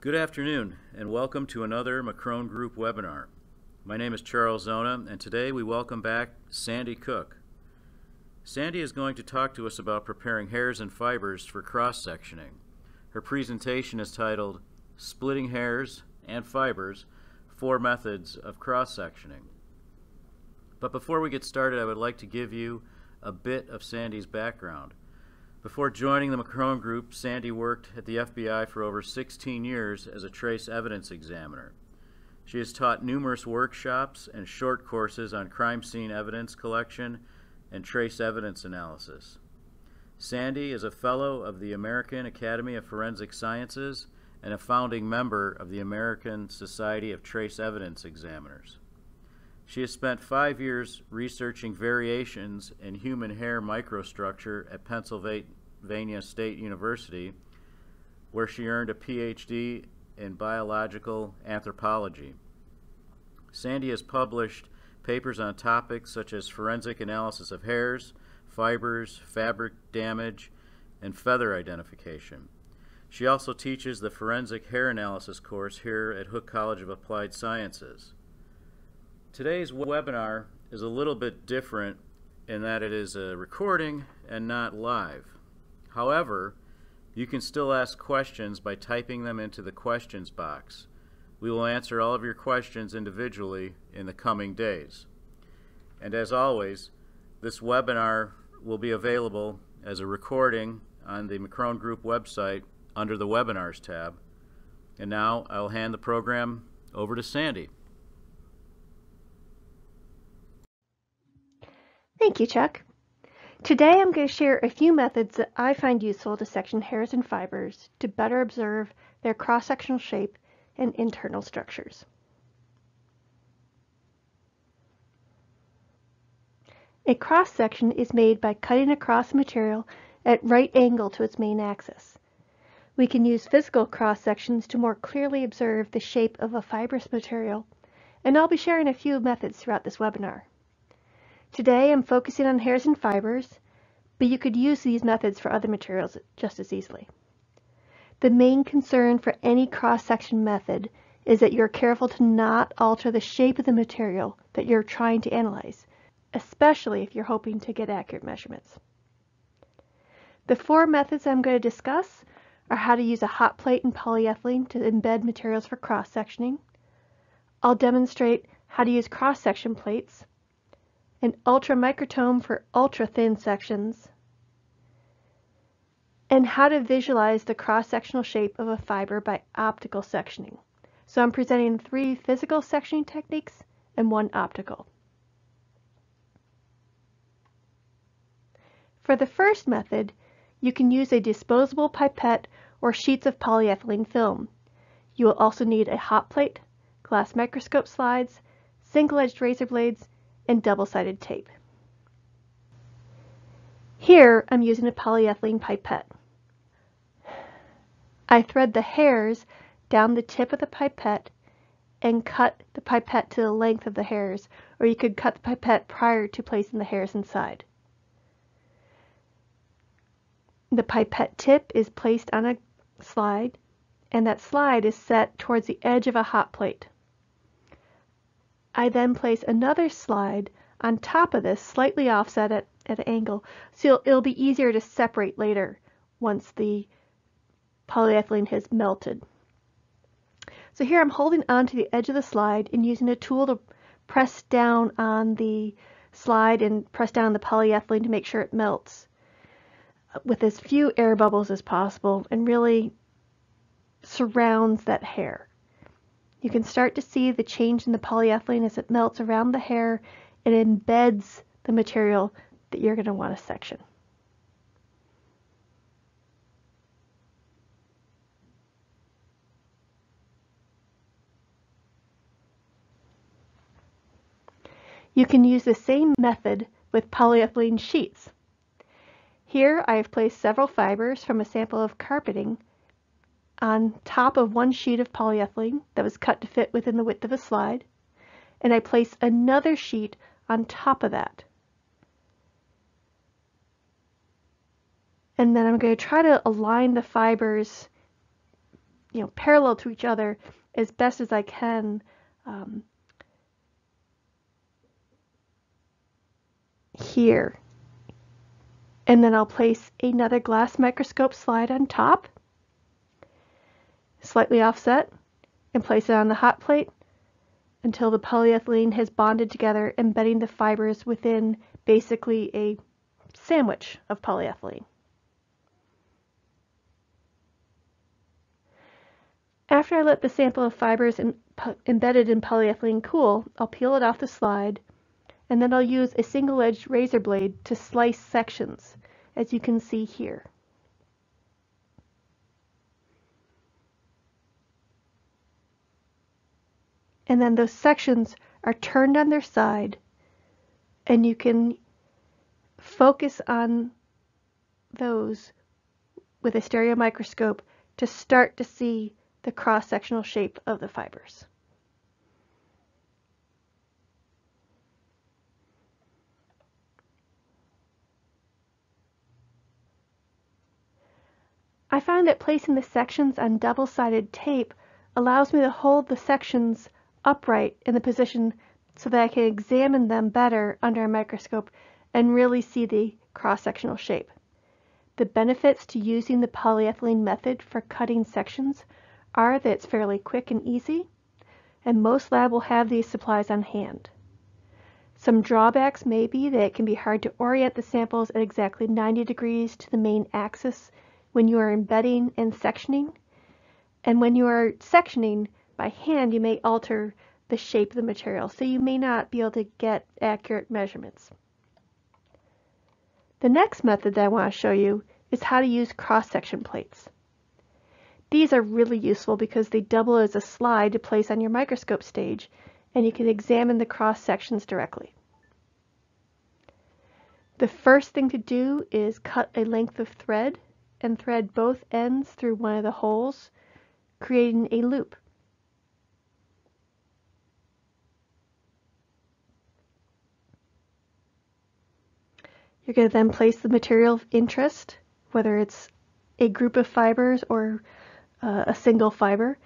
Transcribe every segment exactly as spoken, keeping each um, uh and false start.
Good afternoon and welcome to another McCrone Group webinar. My name is Charles Zona and today we welcome back Sandy Koch. Sandy is going to talk to us about preparing hairs and fibers for cross-sectioning. Her presentation is titled Splitting Hairs and Fibers, Four Methods of Cross-Sectioning. But before we get started, I would like to give you a bit of Sandy's background. Before joining the McCrone Group, Sandy worked at the F B I for over sixteen years as a trace evidence examiner. She has taught numerous workshops and short courses on crime scene evidence collection and trace evidence analysis. Sandy is a fellow of the American Academy of Forensic Sciences and a founding member of the American Society of Trace Evidence Examiners. She has spent five years researching variations in human hair microstructure at Pennsylvania State University, where she earned a P H D in biological anthropology. Sandy has published papers on topics such as forensic analysis of hairs, fibers, fabric damage, and feather identification. She also teaches the forensic hair analysis course here at Hooke College of Applied Sciences. Today's webinar is a little bit different in that it is a recording and not live. However, you can still ask questions by typing them into the questions box. We will answer all of your questions individually in the coming days. And as always, this webinar will be available as a recording on the McCrone Group website under the Webinars tab. And now I'll hand the program over to Sandy. Thank you, Chuck. Today I'm going to share a few methods that I find useful to section hairs and fibers to better observe their cross-sectional shape and internal structures. A cross-section is made by cutting across material at right angle to its main axis. We can use physical cross-sections to more clearly observe the shape of a fibrous material, and I'll be sharing a few methods throughout this webinar. Today I'm focusing on hairs and fibers, but you could use these methods for other materials just as easily. The main concern for any cross-section method is that you're careful to not alter the shape of the material that you're trying to analyze, especially if you're hoping to get accurate measurements. The four methods I'm going to discuss are how to use a hot plate and polyethylene to embed materials for cross-sectioning. I'll demonstrate how to use cross-section plates, an ultramicrotome for ultra-thin sections, and how to visualize the cross-sectional shape of a fiber by optical sectioning. So I'm presenting three physical sectioning techniques and one optical. For the first method, you can use a disposable pipette or sheets of polyethylene film. You will also need a hot plate, glass microscope slides, single-edged razor blades, and double-sided tape. Here I'm using a polyethylene pipette. I thread the hairs down the tip of the pipette and cut the pipette to the length of the hairs, or you could cut the pipette prior to placing the hairs inside. The pipette tip is placed on a slide, and that slide is set towards the edge of a hot plate. I then place another slide on top of this, slightly offset at, at an angle, so it'll, it'll be easier to separate later once the polyethylene has melted. So here I'm holding onto the edge of the slide and using a tool to press down on the slide and press down the polyethylene to make sure it melts with as few air bubbles as possible and really surrounds that hair. You can start to see the change in the polyethylene as it melts around the hair and embeds the material that you're going to want to section. You can use the same method with polyethylene sheets. Here I have placed several fibers from a sample of carpeting on top of one sheet of polyethylene that was cut to fit within the width of a slide, and I place another sheet on top of that. And then I'm going to try to align the fibers, you know, parallel to each other as best as I can, um, here. And then I'll place another glass microscope slide on top, slightly offset, and place it on the hot plate until the polyethylene has bonded together, embedding the fibers within basically a sandwich of polyethylene. After I let the sample of fibers in, embedded in polyethylene cool, I'll peel it off the slide, and then I'll use a single-edged razor blade to slice sections, as you can see here. And then those sections are turned on their side, and you can focus on those with a stereo microscope to start to see the cross-sectional shape of the fibers. I found that placing the sections on double-sided tape allows me to hold the sections upright in the position so that I can examine them better under a microscope and really see the cross-sectional shape. The benefits to using the polyethylene method for cutting sections are that it's fairly quick and easy, and most labs will have these supplies on hand. Some drawbacks may be that it can be hard to orient the samples at exactly ninety degrees to the main axis when you are embedding and sectioning, and when you are sectioning by hand, you may alter the shape of the material, so you may not be able to get accurate measurements. The next method that I want to show you is how to use cross-section plates. These are really useful because they double as a slide to place on your microscope stage, and you can examine the cross-sections directly. The first thing to do is cut a length of thread and thread both ends through one of the holes, creating a loop. You're going to then place the material of interest, whether it's a group of fibers or uh, a single fiber,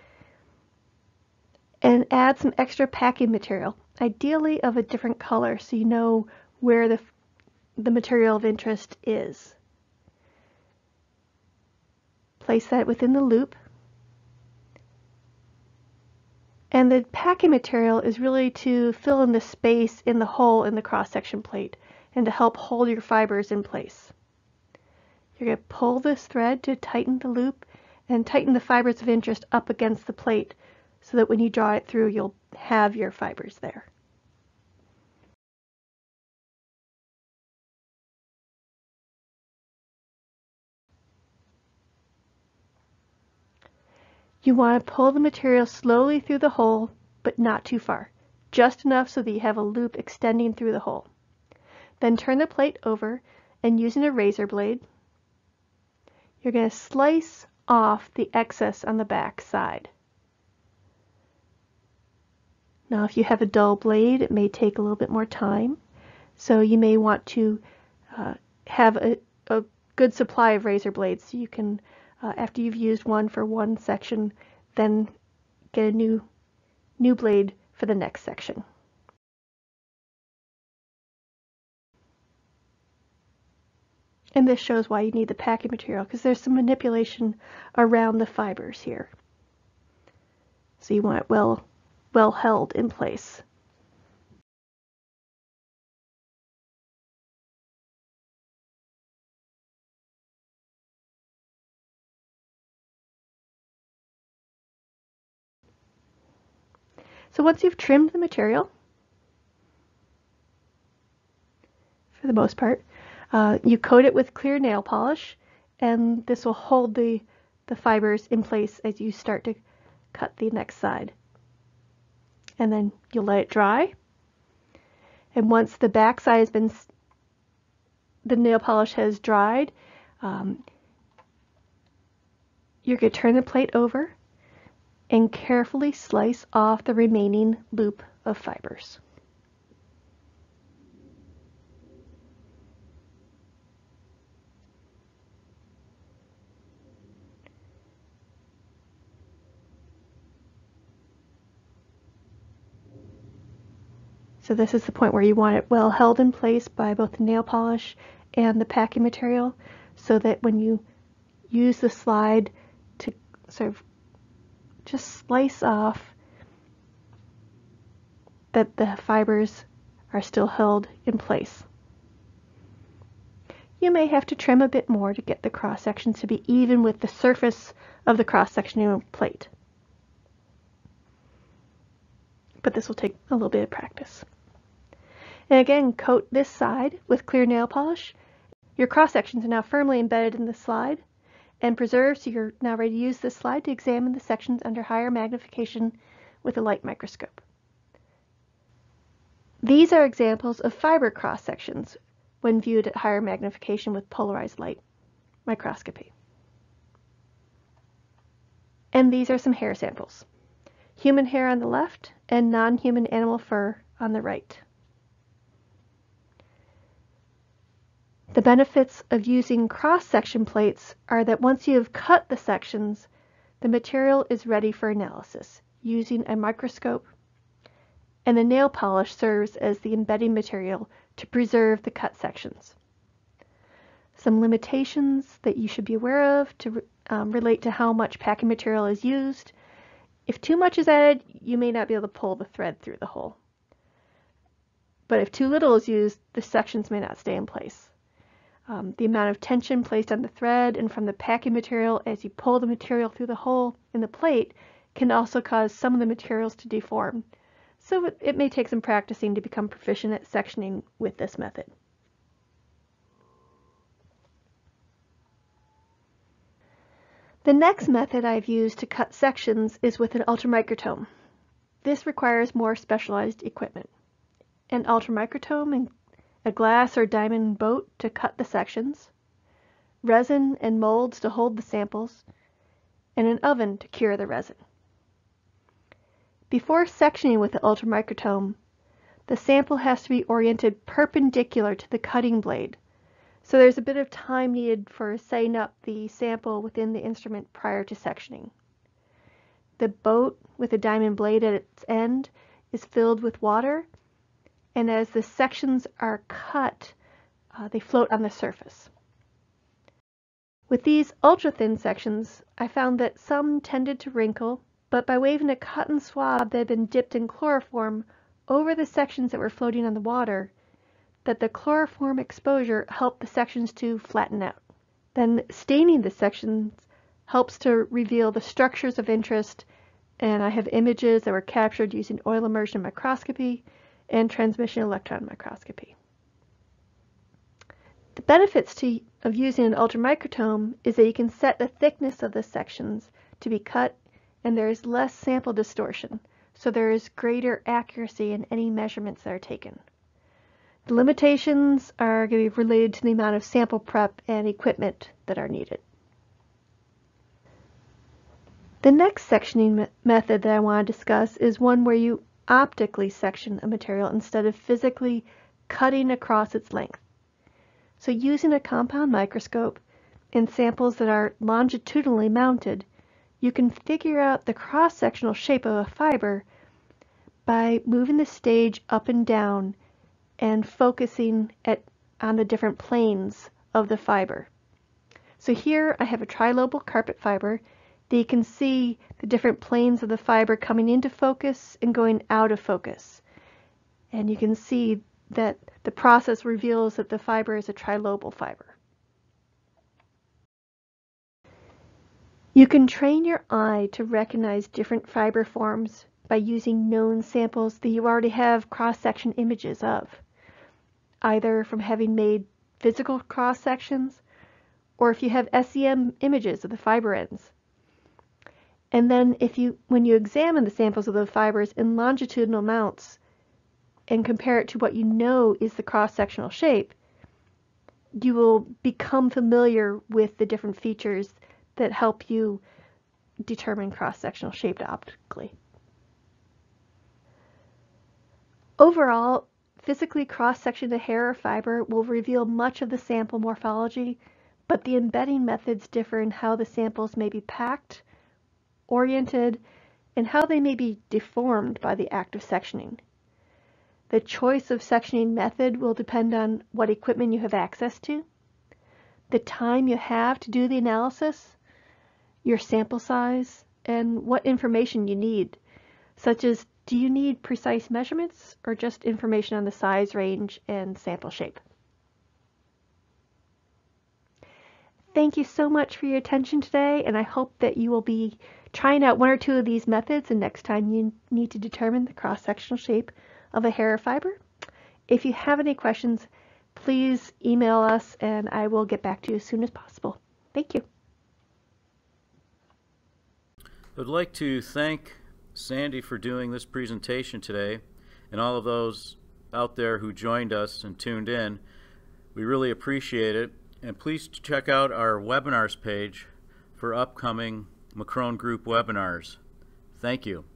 and add some extra packing material, ideally of a different color, so you know where the, the material of interest is. Place that within the loop. And the packing material is really to fill in the space in the hole in the cross-section plate, and to help hold your fibers in place. You're going to pull this thread to tighten the loop and tighten the fibers of interest up against the plate so that when you draw it through, you'll have your fibers there. You want to pull the material slowly through the hole, but not too far, just enough so that you have a loop extending through the hole. Then turn the plate over, and using a razor blade, you're going to slice off the excess on the back side. Now, if you have a dull blade, it may take a little bit more time, so you may want to uh, have a, a good supply of razor blades, so you can, uh, after you've used one for one section, then get a new, new blade for the next section. And this shows why you need the packing material, because there's some manipulation around the fibers here. So you want it well, well held in place. So once you've trimmed the material, for the most part, Uh, you coat it with clear nail polish, and this will hold the, the fibers in place as you start to cut the next side. And then you'll let it dry. And once the back side has been, the nail polish has dried, um, you're going to turn the plate over and carefully slice off the remaining loop of fibers. So this is the point where you want it well held in place by both the nail polish and the packing material, so that when you use the slide to sort of just slice off, that the fibers are still held in place. You may have to trim a bit more to get the cross sections to be even with the surface of the cross sectional plate. But this will take a little bit of practice. And again, coat this side with clear nail polish. Your cross sections are now firmly embedded in the slide and preserved, so you're now ready to use this slide to examine the sections under higher magnification with a light microscope. These are examples of fiber cross sections when viewed at higher magnification with polarized light microscopy. And these are some hair samples. Human hair on the left and non-human animal fur on the right. The benefits of using cross-section plates are that once you have cut the sections, the material is ready for analysis using a microscope, and the nail polish serves as the embedding material to preserve the cut sections. Some limitations that you should be aware of to um, relate to how much packing material is used. If too much is added, you may not be able to pull the thread through the hole. But if too little is used, the sections may not stay in place. Um, the amount of tension placed on the thread and from the packing material as you pull the material through the hole in the plate can also cause some of the materials to deform. So it, it may take some practicing to become proficient at sectioning with this method. The next method I've used to cut sections is with an ultramicrotome. This requires more specialized equipment. An ultramicrotome and a glass or diamond boat to cut the sections, resin and molds to hold the samples, and an oven to cure the resin. Before sectioning with the ultramicrotome, the sample has to be oriented perpendicular to the cutting blade. So there's a bit of time needed for setting up the sample within the instrument prior to sectioning. The boat with a diamond blade at its end is filled with water, and as the sections are cut, uh, they float on the surface. With these ultra-thin sections, I found that some tended to wrinkle, but by waving a cotton swab that had been dipped in chloroform over the sections that were floating on the water, that the chloroform exposure helped the sections to flatten out. Then staining the sections helps to reveal the structures of interest, and I have images that were captured using oil immersion microscopy and transmission electron microscopy. The benefits to, of using an ultramicrotome is that you can set the thickness of the sections to be cut, and there is less sample distortion, so there is greater accuracy in any measurements that are taken. The limitations are going to be related to the amount of sample prep and equipment that are needed. The next sectioning me method that I want to discuss is one where you optically section a material instead of physically cutting across its length. So using a compound microscope and samples that are longitudinally mounted, you can figure out the cross-sectional shape of a fiber by moving the stage up and down and focusing at, on the different planes of the fiber. So here I have a trilobal carpet fiber that you can see the different planes of the fiber coming into focus and going out of focus. And you can see that the process reveals that the fiber is a trilobal fiber. You can train your eye to recognize different fiber forms by using known samples that you already have cross-section images of, either from having made physical cross-sections, or if you have S E M images of the fiber ends. And then if you, when you examine the samples of the fibers in longitudinal mounts and compare it to what you know is the cross-sectional shape, you will become familiar with the different features that help you determine cross-sectional shape optically. Overall, physically cross-sectioning a hair or fiber will reveal much of the sample morphology, but the embedding methods differ in how the samples may be packed, oriented, and how they may be deformed by the act of sectioning. The choice of sectioning method will depend on what equipment you have access to, the time you have to do the analysis, your sample size, and what information you need, such as do you need precise measurements or just information on the size range and sample shape. Thank you so much for your attention today, and I hope that you will be trying out one or two of these methods and next time you need to determine the cross-sectional shape of a hair or fiber. If you have any questions, please email us and I will get back to you as soon as possible. Thank you. I'd like to thank Sandy for doing this presentation today, and all of those out there who joined us and tuned in. We really appreciate it, and please check out our webinars page for upcoming McCrone Group webinars. Thank you.